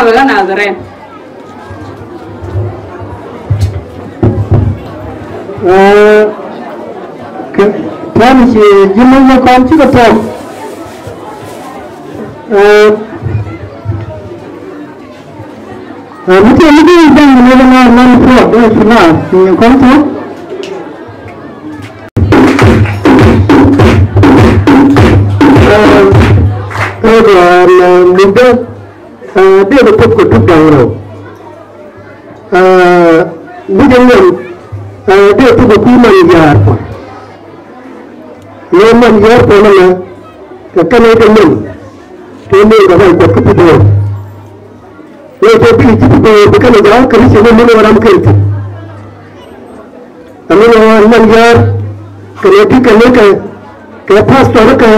Mala Nazaren Tom Jimmy Conti the Pope. Mungkin mungkin yang mengenal manfaat dari pernah yang kontrol. Kerana muda dia dapat kutuk dahulu. Mungkin dia tu bukan mengajar pun. Yang mengajar pun mana kerana teman ramai berkutuk dahulu. ये तो भी बिकल जाओ कभी चलो मैंने आराम करते हमें हनुमान यार करेटी करने का कैफा स्टोर का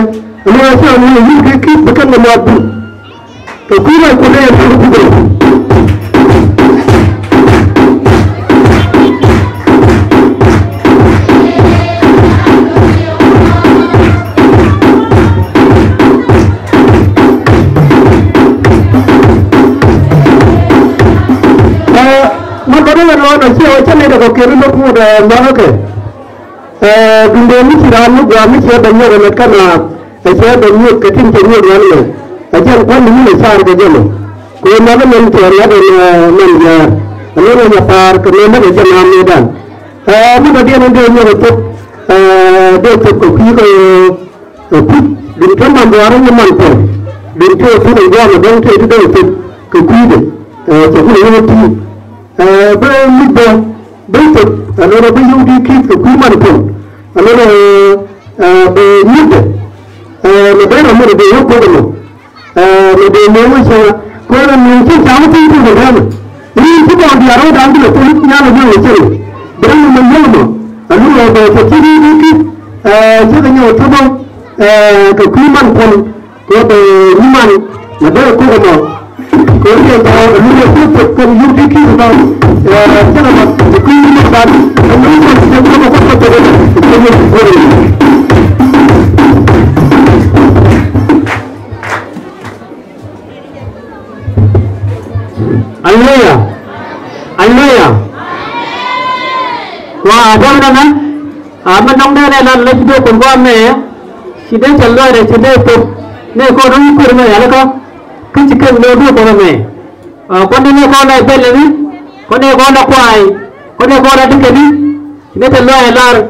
हमें ऐसा हमने ही देखी बिकल नमाज भी तो पूरा कोने ऐसा भी दे केरल को मानो के गुंडोंनी चिरानु ग्रामीण शहर बनिया रमेश का नाम ऐसे बनिया कठिन चलिए ग्राम में ऐसे अपन नहीं निशान के जन कोई मानो मन चलिया मन यार अनेक व्यापार करने में ऐसे नाम नहीं डाल अभी बढ़िया नहीं देंगे बच्चों देखो कोई को बिल्कुल मंदवारों के मन पर बिल्कुल ऐसे नहीं जाने देंगे ऐसे देखो कोई दे तो कोई नहीं बस बेटे अनेक अभी यूं देखी तो कोई मानता नहीं अनेक बेटे लेकिन हमारे बेटे को तो लेकिन मेरे से कोई ना मुझे चाहते ही तो नहीं ये तो आप यारों डांट लो तो इतना नहीं होता है बेटे मंदिर में अनेक बेटे चीनी देखी चीनी होता है तो कोई मानता नहीं तो नहीं मान लेकिन कोई ना कोई ना अनेक बेटे यूं देखी तो चलो कोई नहीं बात हम लोग सब लोग सब तो अल्लाह अल्लाह वहाँ आजाम ना आप में नंबर है ना लड़कियों को वहाँ में सीधे चल रहे सीधे तो ने को रंग कर में यार का कुछ कर लोगों को में कौन ने कौन है पहले भी कोने कोना कुआई कोने कोना टिकली इन्हें चलो है लार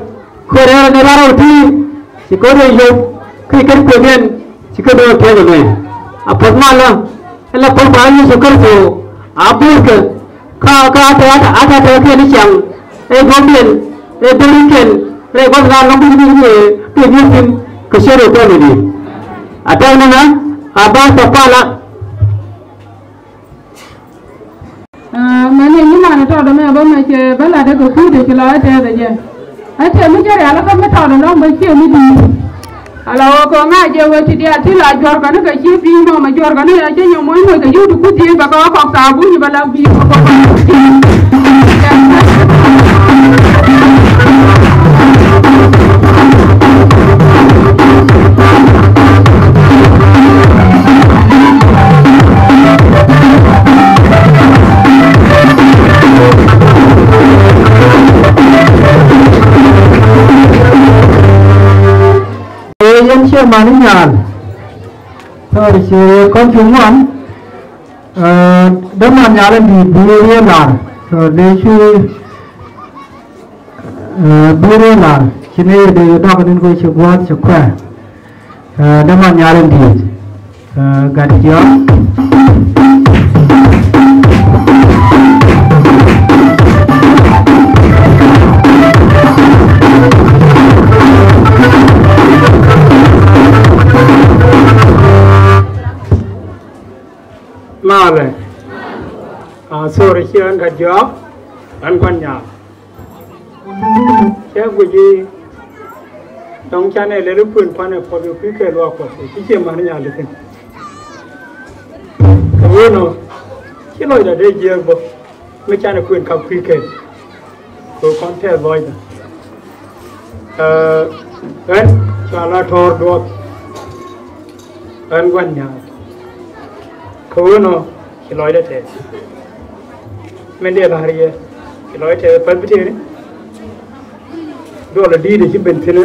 कोरे ने लार उठी सिकोरे यो क्रिकेट प्लेन सिकोरे उठे गए अब फटमाला इल्ला पुल पानी सुकर तो आप बोल का का आधा तो के नहीं चांग एक गोंडल एक बिल्केल एक गोंडल नंबर बिल्कुल तो ये फिल्म कशेरे तो नहीं आता है ना आधा सपाला मैंने ये माने तो आदमी अब मैं चे बल्ला देखो कूद चलाए तेरे ये ऐसे मुझे यार कब मैं तारना हूँ बच्चे मुझे अलावा को मैं जो वो चीज़ आती लाज जोर करने का चीज़ भी ना मैं जोर करने ऐसे ये मोइन हो गई तो कुछ ये बकावा काका बुनी बल्ला भी Malingan, terus konsumen, dengan jalan di Burianar, terus Burianar, kini di dalam ini sebuah sekolah, dengan jalan di Gadjah. Malah, sorry saya angkat jawab, angkanya. Saya puji, dong channel lelu pun panen perlu fikir luar kota. Tiada mana yang lain. Kemudian, kita ada dia buat macam mana pun kau fikir, kau konten boy. Kan, salah thor dua, angkanya. Kau no, die Leute teilen. Wenn die Leute teilen, was bedeutet? Du alle die, die sind